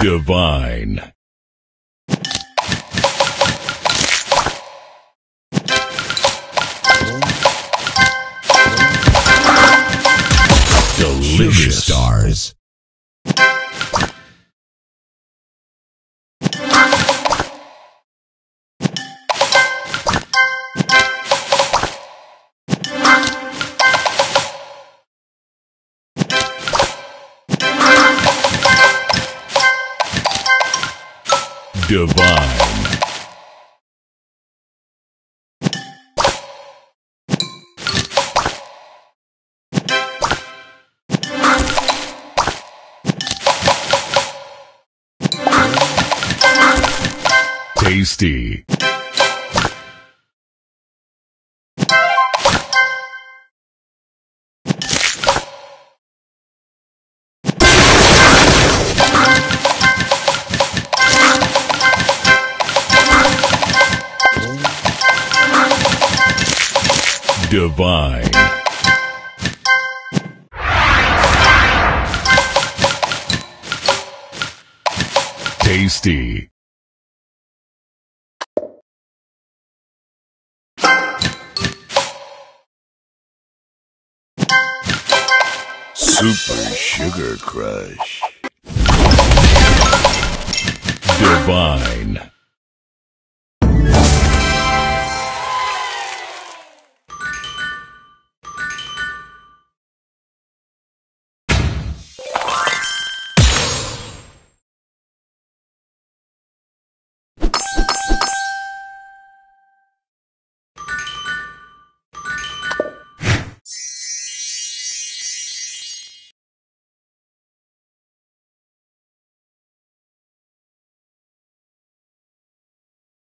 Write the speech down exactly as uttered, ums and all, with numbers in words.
Divine. Delicious stars. Divine. Tasty. Divine. Tasty. Super Sugar Crush. Divine.